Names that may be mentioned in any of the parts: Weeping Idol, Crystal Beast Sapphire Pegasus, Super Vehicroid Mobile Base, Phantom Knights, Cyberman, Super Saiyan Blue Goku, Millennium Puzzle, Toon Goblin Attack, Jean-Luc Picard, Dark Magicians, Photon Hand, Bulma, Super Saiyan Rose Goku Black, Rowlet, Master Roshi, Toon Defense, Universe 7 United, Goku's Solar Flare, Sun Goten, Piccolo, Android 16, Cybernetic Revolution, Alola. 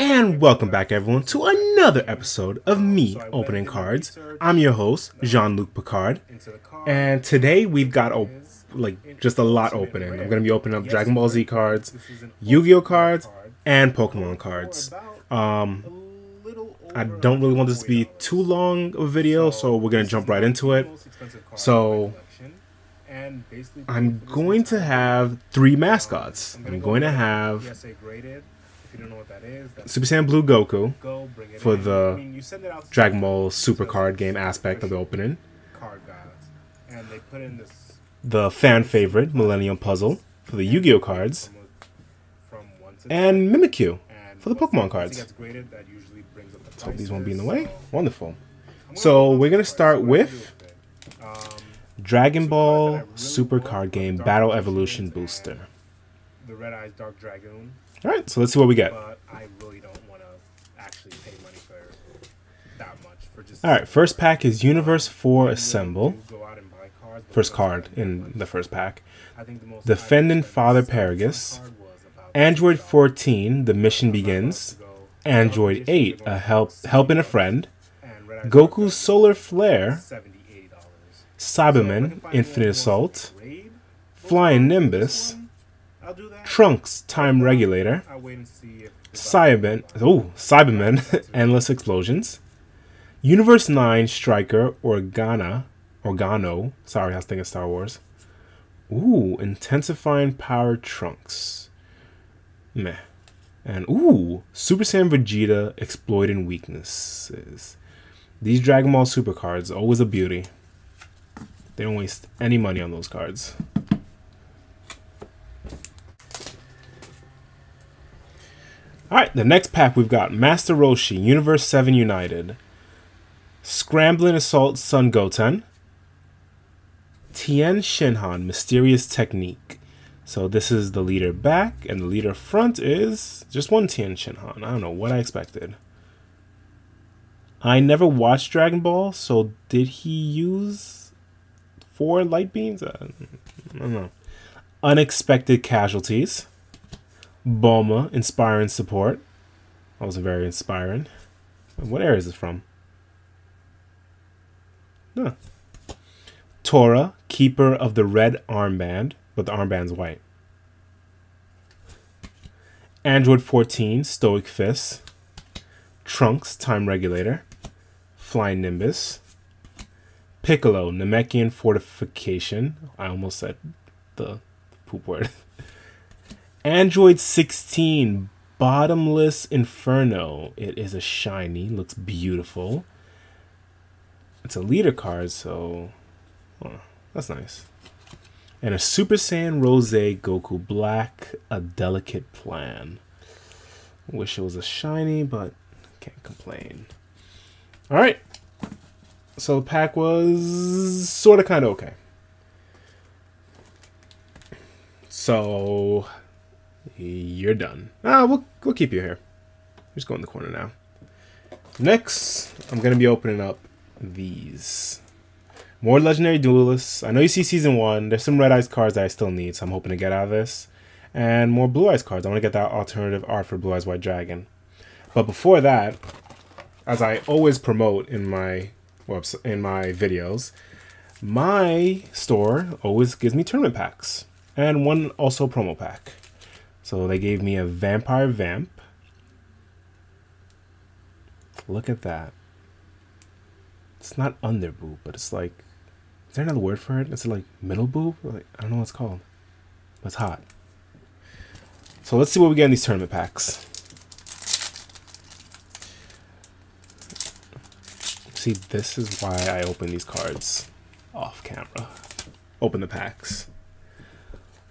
And welcome back everyone to another episode of me opening cards. I'm your host, Jean-Luc Picard, and today we've got just a lot opening. I'm going to be opening up Dragon Ball Z cards, Yu-Gi-Oh cards, and Pokemon cards. I don't really want this to be too long of a video, so we're going to jump right into it. So I'm going to have three mascots. I'm going to have Super Saiyan Blue Goku for the Dragon Ball Super card game aspect of the opening. The fan favorite Millennium Puzzle for the Yu-Gi-Oh cards. And Mimikyu for the Pokemon cards. So these won't be in the way. Wonderful. So we're going to start with Dragon Ball Super card game Battle Evolution Booster. The Red-Eyes Dark Dragoon. All right, so let's see what we get. I really don't want to actually pay money for that much for just. All right, first pack is Universe 4 Assemble. First card in the first pack. Defendant Father Paragus. Android 14, The Mission Begins. Android 8, A Help and a Friend. Goku's Solar Flare. Cyberman, Infinite Assault. Flying Nimbus. Trunks, Time Regulator. Cyberman, Endless Explosions. Universe 9, Striker, Organo. Sorry, I was thinking Star Wars. Ooh, Intensifying Power Trunks. Meh. And ooh, Super Saiyan Vegeta, Exploiting Weaknesses. These Dragon Ball Super cards, always a beauty. They don't waste any money on those cards. Alright, the next pack we've got Master Roshi, Universe 7 United, Scrambling Assault Sun Goten, Tien Shinhan, Mysterious Technique. So this is the leader back, and the leader front is just one Tien Shinhan. I don't know what I expected. I never watched Dragon Ball, so did he use four light beams? I don't know. Unexpected Casualties. Bulma, Inspiring Support. That was very inspiring. What era is this from? Huh. Tora, Keeper of the Red Armband, but the armband's white. Android 14, Stoic Fist. Trunks, Time Regulator. Flying Nimbus. Piccolo, Namekian Fortification. I almost said the poop word. Android 16, Bottomless Inferno. It is a shiny, looks beautiful. It's a leader card, so oh, that's nice. And a Super Saiyan Rose Goku Black, A Delicate Plan. Wish it was a shiny, but can't complain. All right, so the pack was sort of kind of okay. So you're done. Ah, we'll keep you here. Just go in the corner now. Next, I'm gonna be opening up these more legendary duelists. I know you see season 1. There's some Red-Eyes cards that I still need, so I'm hoping to get out of this, and more Blue-Eyes cards. I want to get that alternative art for Blue-Eyes White Dragon. But before that, as I always promote in my website, in my videos, my store always gives me tournament packs and one also promo pack. So they gave me a Vampire Vamp. Look at that. It's not underboob, but it's like, is there another word for it? Is it like middle boob? Like, I don't know what it's called, but it's hot. So let's see what we get in these tournament packs. See, this is why I open these cards off camera. Open the packs.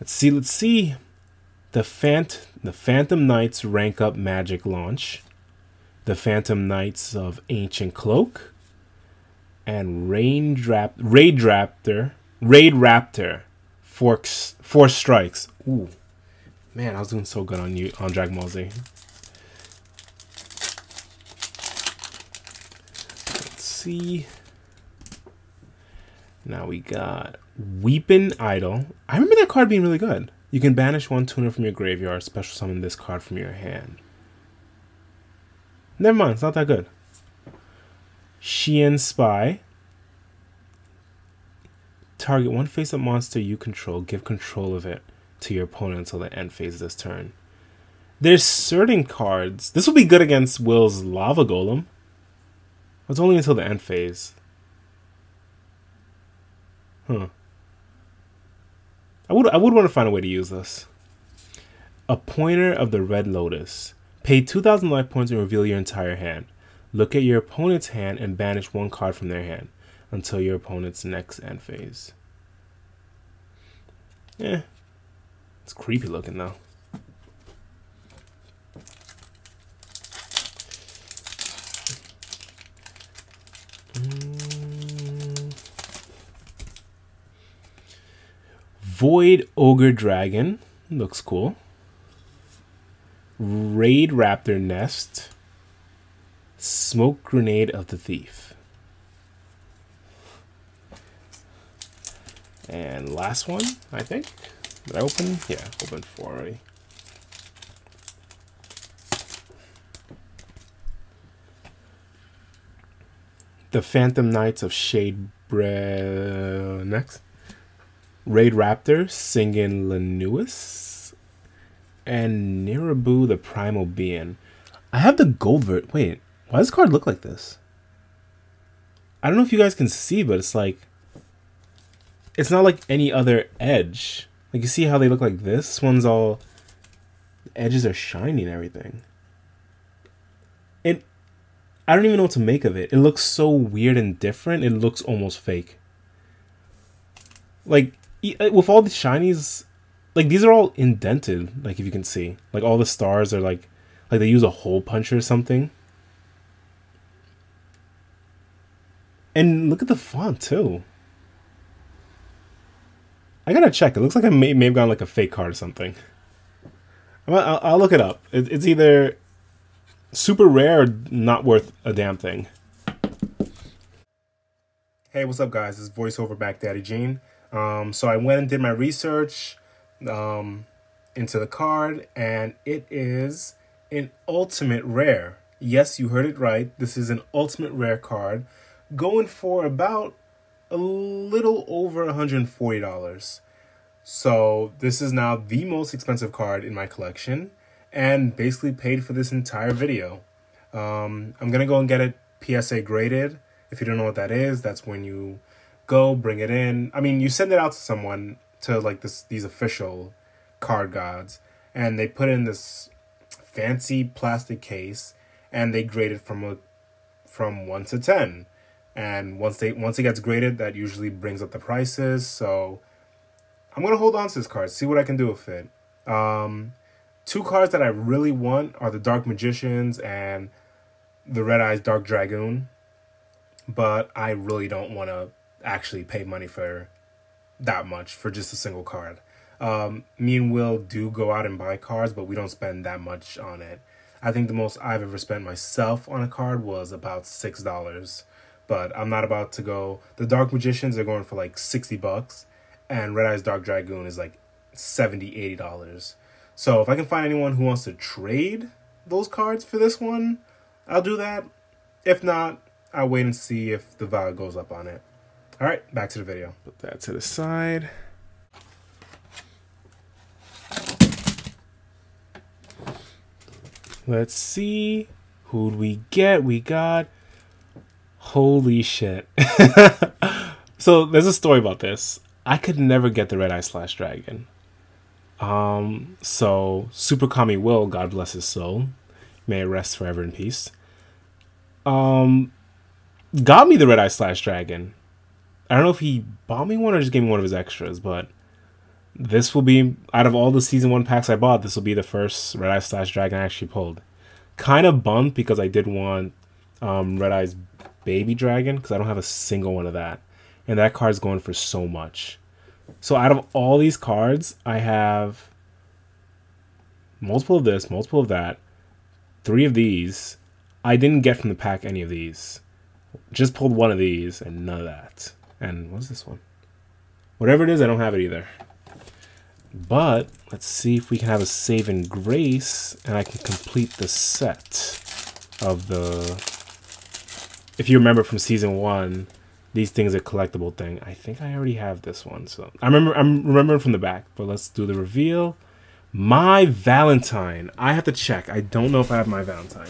Let's see. The Phantom Knights Rank Up Magic Launch, the Phantom Knights of Ancient Cloak, and Raid Raptor, Force Strikes. Ooh, man, I was doing so good on Dragon Ball Z. Let's see. Now we got Weeping Idol. I remember that card being really good. You can banish one tuner from your graveyard, special summon this card from your hand. Never mind, it's not that good. Shien Spy. Target one face-up monster you control. Give control of it to your opponent until the end phase of this turn. There's certain cards. This will be good against Will's Lava Golem. It's only until the end phase. Huh. I would want to find a way to use this. A Pointer of the Red Lotus. Pay 2,000 life points and reveal your entire hand. Look at your opponent's hand and banish one card from their hand until your opponent's next end phase. Yeah. It's creepy looking though. Void Ogre Dragon. Looks cool. Raid Raptor Nest. Smoke Grenade of the Thief. And last one, I think. Did I open? Yeah, opened four already. The Phantom Knights of Shadebre. Next. Raid Raptor, Singin' Lanouis, and Nirabu the Primal Being. I have the gold vert. Wait, why does this card look like this? I don't know if you guys can see, but it's like, it's not like any other edge. Like, you see how they look like this? This one's all, the edges are shiny and everything. And I don't even know what to make of it. It looks so weird and different. It looks almost fake. Like, with all the shinies, like, these are all indented, like, if you can see. Like, all the stars are, like they use a hole puncher or something. And look at the font, too. I gotta check. It looks like I may have gotten, like, a fake card or something. I'll look it up. It's either super rare or not worth a damn thing. Hey, what's up, guys? It's VoiceOver Back Daddy Gene. So I went and did my research into the card, and it is an ultimate rare. Yes, you heard it right. This is an ultimate rare card, going for about a little over $140. So this is now the most expensive card in my collection, and basically paid for this entire video. I'm gonna go and get it PSA graded. If you don't know what that is, that's when you go bring it in. I mean, you send it out to someone, to like these official card gods, and they put it in this fancy plastic case, and they grade it from 1 to 10. And once it gets graded, that usually brings up the prices. So I'm gonna hold on to this card, see what I can do with it. Two cards that I really want are the Dark Magicians and the Red-Eyes Dark Dragoon, but I really don't want to actually pay money for that much for just a single card. Me and Will do go out and buy cards, but we don't spend that much on it. I think the most I've ever spent myself on a card was about $6, but I'm not about to go. The Dark Magicians are going for like $60, and Red-Eyes Dark Dragoon is like $70, $80. So if I can find anyone who wants to trade those cards for this one, I'll do that. If not, I'll wait and see if the value goes up on it. All right, back to the video. Put that to the side. Let's see. Who'd we get? We got... Holy shit. So there's a story about this. I could never get the Red-Eyes Slash Dragon. So Super Kami Will, God bless his soul, may it rest forever in peace, got me the Red-Eyes Slash Dragon. I don't know if he bought me one or just gave me one of his extras, but this will be, out of all the Season 1 packs I bought, this will be the first Red-Eyes Slash Dragon I actually pulled. Kind of bummed because I did want Red-Eyes Baby Dragon, because I don't have a single one of that. And that card's going for so much. So out of all these cards, I have multiple of this, multiple of that, 3 of these. I didn't get from the pack any of these. Just pulled one of these and none of that. And what's this one? Whatever it is, I don't have it either. But let's see if we can have a saving grace and I can complete the set. of the... If you remember from season 1, these things are collectible thing. I think I already have this one, so I'm remembering from the back. But let's do the reveal. My Valentine. I have to check. I don't know if I have my Valentine.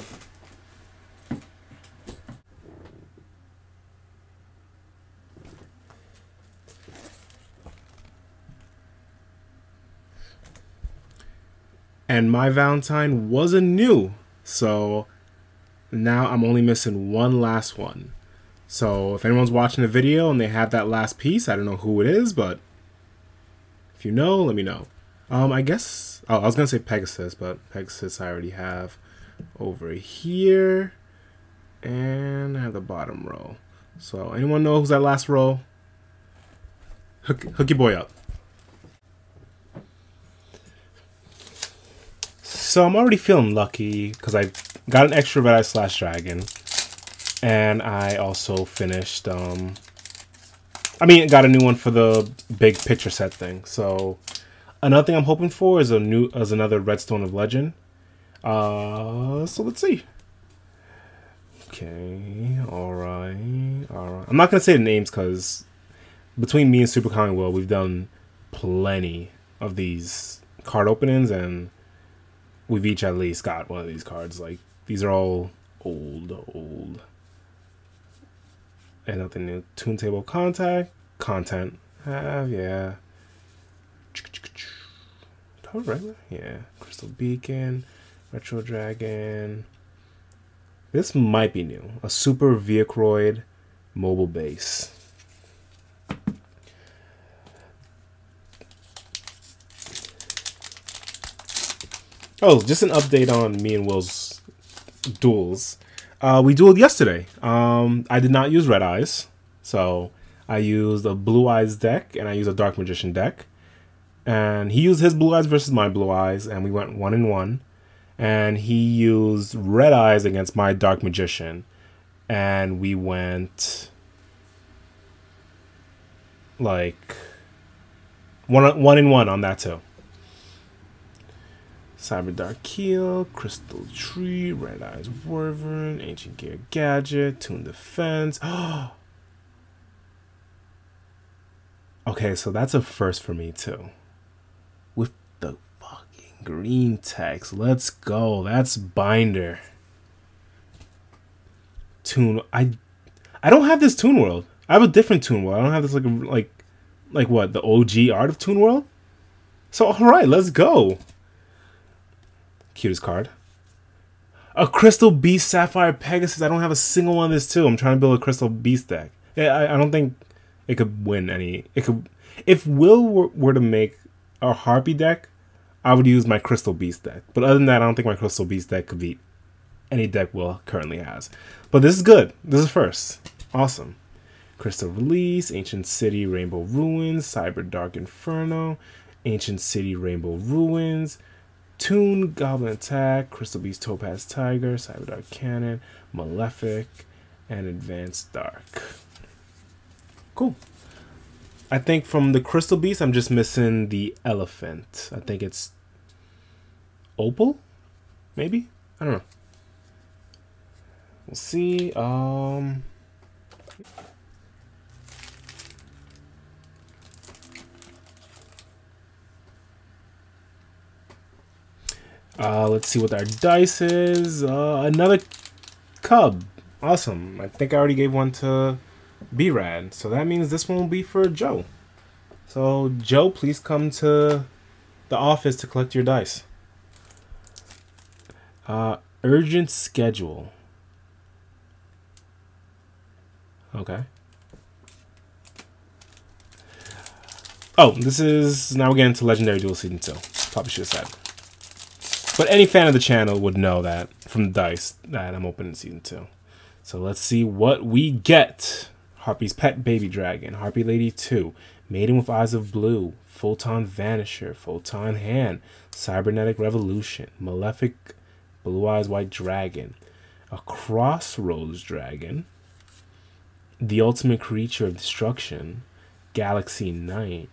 And my Valentine wasn't new, so now I'm only missing one last one. So if anyone's watching the video and they have that last piece, I don't know who it is, but if you know, let me know. I guess, oh, I was gonna say Pegasus, but Pegasus I already have over here, and I have the bottom row. So anyone know who's that last row? Hook your boy up. So I'm already feeling lucky because I got an extra Red-Eyes Slash Dragon, and I also finished, got a new one for the big picture set thing. So another thing I'm hoping for is another Redstone of Legend. So let's see. Okay, all right. I'm not gonna say the names because between me and Super Comic World, we've done plenty of these card openings, and we've each at least got one of these cards. Like, these are all old. And nothing new. Toon Table content. Yeah. Regular? Yeah. Crystal Beacon. Retro Dragon. This might be new. A Super Vehicroid Mobile Base. Oh, just an update on me and Will's duels. We dueled yesterday. I did not use Red Eyes, so I used a Blue Eyes deck, and I used a Dark Magician deck. And he used his Blue Eyes versus my Blue Eyes, and we went 1-1. And he used Red Eyes against my Dark Magician, and we went like 1-1 on that too. Cyber Dark Keel, Crystal Tree, Red Eyes Wyvern, Ancient Gear Gadget, Toon Defense. Okay, so that's a first for me too. With the fucking green text. Let's go. That's Binder. Toon. I don't have this Toon World. I have a different Toon World. I don't have this like what, the OG art of Toon World? So alright, let's go. Cutest card. A Crystal Beast Sapphire Pegasus. I don't have a single one of this too. I'm trying to build a Crystal Beast deck. I don't think it could win any. It could. If Will were to make a Harpy deck, I would use my Crystal Beast deck. But other than that, I don't think my Crystal Beast deck could beat any deck Will currently has. But this is good. This is first. Awesome. Crystal Release, Ancient City Rainbow Ruins, Cyber Dark Inferno, Ancient City Rainbow Ruins, Toon, Goblin Attack, Crystal Beast, Topaz Tiger, Cyber Dark Cannon, Malefic, and Advanced Dark. Cool. I think from the Crystal Beast, I'm just missing the Elephant. I think it's Opal? Maybe? I don't know. We'll see. Let's see what our dice is. Another Cub. Awesome. I think I already gave one to B-Rad. So that means this one will be for Joe. So, Joe, please come to the office to collect your dice. Urgent schedule. Okay. Oh, this is... Now we're getting to Legendary Duel Season 2. Probably should have said. But any fan of the channel would know that from the dice that I'm opening season 2. So let's see what we get. Harpy's Pet Baby Dragon, Harpy Lady 2, Maiden with Eyes of Blue, Photon Vanisher, Photon Hand, Cybernetic Revolution, Malefic Blue Eyes White Dragon, a Crossroads Dragon, the Ultimate Creature of Destruction, Galaxy Knight,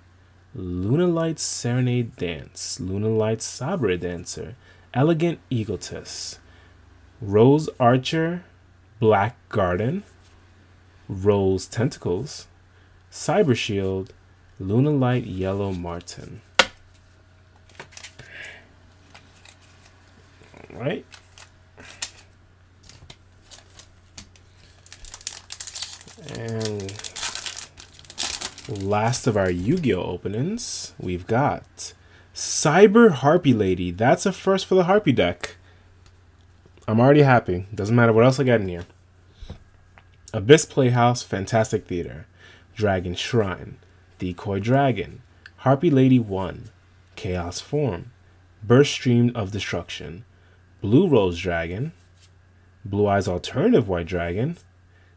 Lunar Light Serenade Dance, Lunar Light Sabre Dancer, Elegant Egotist, Rose Archer, Black Garden, Rose Tentacles, Cyber Shield, Lunalight Yellow Marten. All right. And last of our Yu-Gi-Oh openings, we've got Cyber Harpy Lady. That's a first for the Harpy deck. I'm already happy. Doesn't matter what else I got in here. Abyss Playhouse, Fantastic Theater, Dragon Shrine, Decoy Dragon, Harpy Lady 1, Chaos Form, Burst Stream of Destruction, Blue Rose Dragon, Blue Eyes Alternative White Dragon,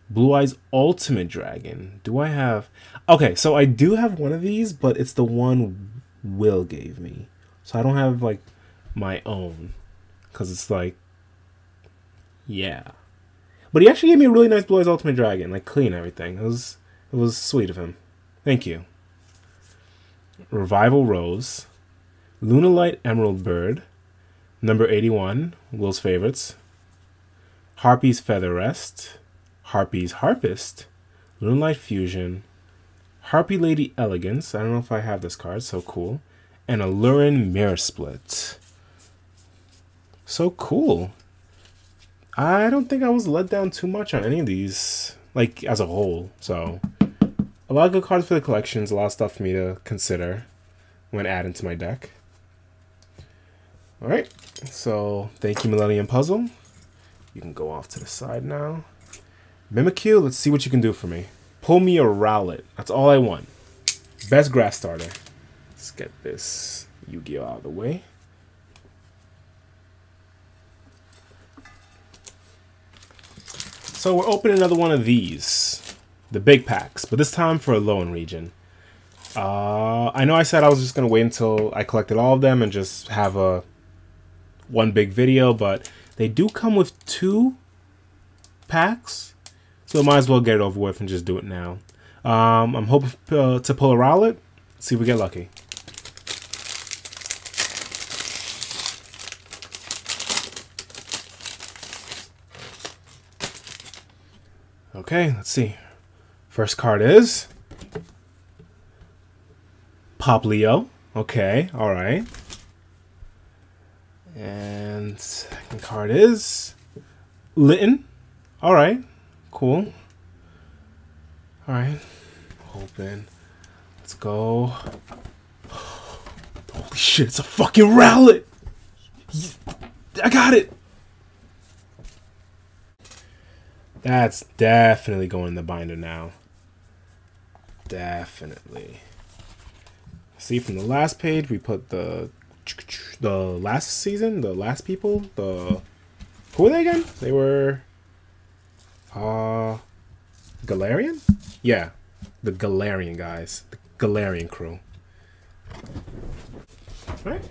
Blue Eyes Ultimate Dragon. Do I have... Okay, so I do have one of these, but it's the one Will gave me. So I don't have, like, my own. Because it's like... Yeah. But he actually gave me a really nice Blue Eyes Ultimate Dragon. Like, clean everything. It was sweet of him. Thank you. Revival Rose. Lunalight Emerald Bird. Number 81. Will's Favorites. Harpy's Feather Rest. Harpy's Harpist, Lunalight Fusion, Harpy Lady Elegance, I don't know if I have this card, so cool, and Alluring Mirror Split. So cool. I don't think I was let down too much on any of these, like, as a whole, so a lot of good cards for the collections, a lot of stuff for me to consider when adding to my deck. Alright, so thank you, Millennium Puzzle. You can go off to the side now. Mimikyu, let's see what you can do for me. Pull me a Rowlet. That's all I want. Best grass starter. Let's get this Yu-Gi-Oh out of the way. So we're opening another one of these. The big packs. But this time for a Alolan region. I know I said I was just going to wait until I collected all of them and just have a one big video. But they do come with two packs. So might as well get it over with and just do it now. I'm hoping to pull a Rowlet. See if we get lucky. Okay, let's see. First card is... Popplio. Okay, alright. And second card is... Litten. Alright. Cool. Alright. Open. Let's go. Holy shit, it's a fucking Rowlet! I got it! That's definitely going in the binder now. Definitely. See, from the last page, we put the last season, the last people, the... Who were they again? They were... Galarian? Yeah, the Galarian guys. The Galarian crew. Alright.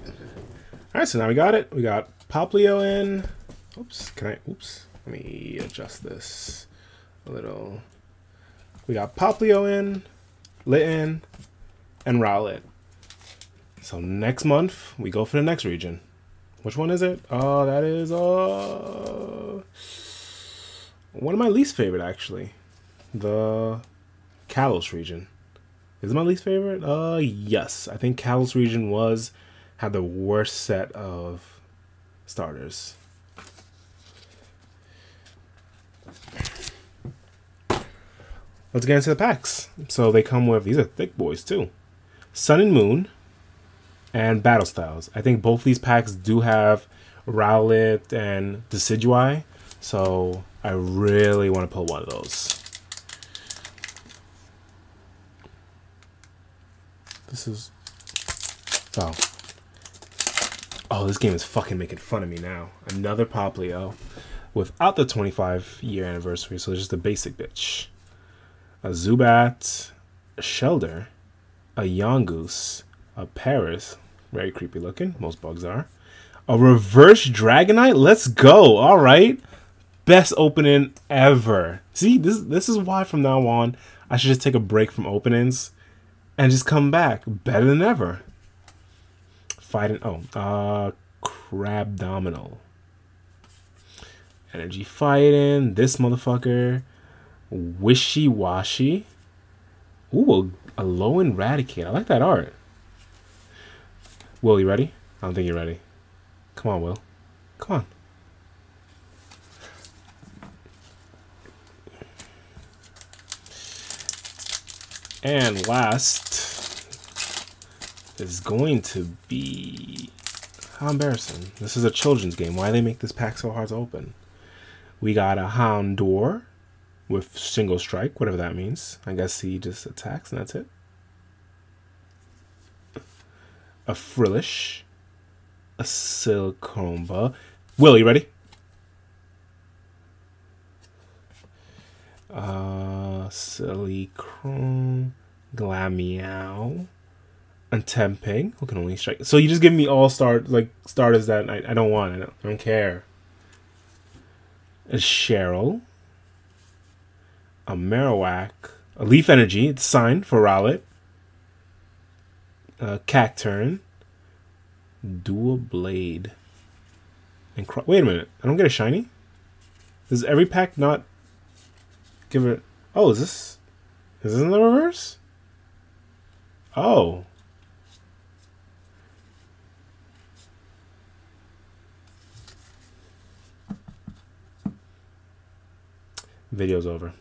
Alright, so now we got it. We got Popplio in. Oops, can I... Oops. Let me adjust this a little. We got Popplio in, Litten, and Rowlet. So next month, we go for the next region. Which one is it? Oh, that is... one of my least favorite, actually. The Kalos region. Is it my least favorite? Yes. I think Kalos region had the worst set of starters. Let's get into the packs. So they come with... These are thick boys, too. Sun and Moon and Battle Styles. I think both these packs do have Rowlet and Decidueye. So... I really want to pull one of those. This is... Oh. Oh, this game is fucking making fun of me now. Another Popplio without the 25-year anniversary, so it's just a basic bitch. A Zubat, a Shellder, a Yongoose, a Paris, very creepy looking, most bugs are. A reverse Dragonite? Let's go! Alright! Best opening ever. See, this is why from now on I should just take a break from openings and just come back better than ever. Fighting. Oh, Crabdominal. Energy Fighting, this motherfucker, Wishy Washy. Ooh, a low Eradicate. I like that art. Will, you ready? I don't think you're ready. Come on, Will. Come on. And last is going to be... How embarrassing. This is a children's game. Why do they make this pack so hard to open? We got a Houndour with single strike, whatever that means. I guess he just attacks and that's it. A Frillish. A Silcomba. Will, you ready? Silicrone, Glameow, and Temping, who can only strike. So you just give me all starters that I don't want. I don't care. A Cheryl, a Marowak, a Leaf Energy, it's signed for Rowlet, a Cacturne, Dual Blade, and wait a minute, I don't get a shiny? Does every pack not give it? Oh, is this in the reverse? Oh. Video's over.